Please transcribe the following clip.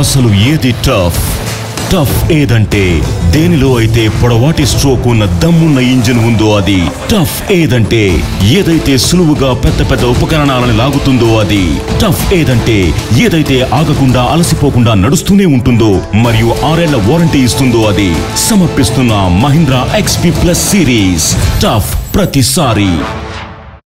అసలు ఏది tough? Tough ఏదంటే దేనిలో అయితే పొడవాటి స్ట్రోక్ ఉన్న దమ్మున్న ఇంజిన్ ఉందో అది టఫ్. ఏదంటే ఏదైతే సులువుగా పెద్ద పెద్ద ఉపకరణాలను లాగుతుందో అది టఫ్. ఏదంటే ఏదైతే ఆగకుండా అలసిపోకుండా నడుస్తూనే ఉంటుందో మరియు 6 ఏళ్ల వారంటీ ఇస్తుందో అది. సమర్పిస్తున్న మహీంద్రా XP+ సిరీస్ టఫ్ ప్రతిసారి.